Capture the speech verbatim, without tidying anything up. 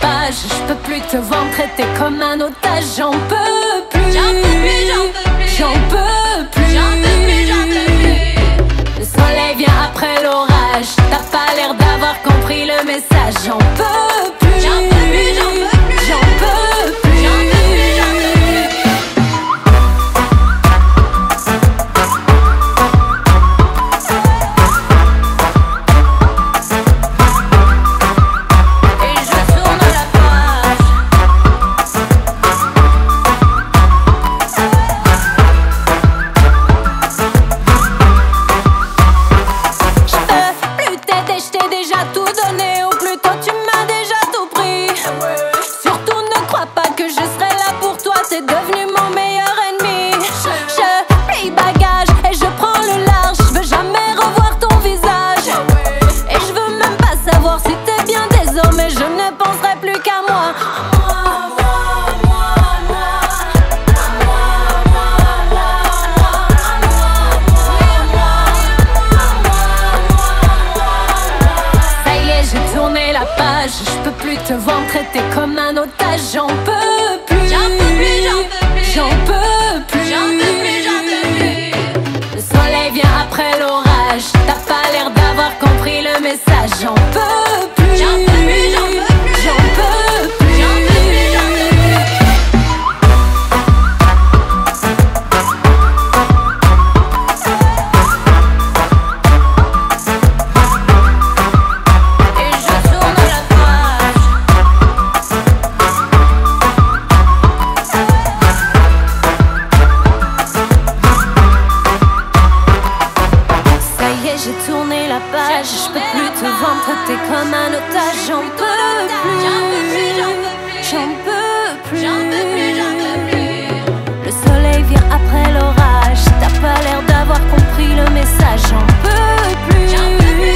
tapage. Je peux plus te voir traité comme un otage. J'en peux plus, j'en peux plus, j'en peux plus, j'en peux plus, j'en peux plus, j'en peux plus. Le soleil vient après l'orage. T'as pas l'air d'avoir compris le message. J'en peux plus, j'en peux plus, j'en peux plus, j'en peux plus. Je peux plus te voir traité comme un otage. J'en peux plus, j'en peux plus, j'en peux plus, j'en peux plus, j'en peux plus, j'en peux plus. Le soleil vient après l'orage. T'as pas l'air d'avoir compris le message. J'en peux plus, j'en peux plus, j'en peux plus, j'en peux plus. J'ai tourné la page, je peux plus te vendre, t'es comme un otage. J'en peux plus, j'en peux plus, j'en peux plus. Le soleil vient après l'orage, t'as pas l'air d'avoir compris le message. J'en peux plus.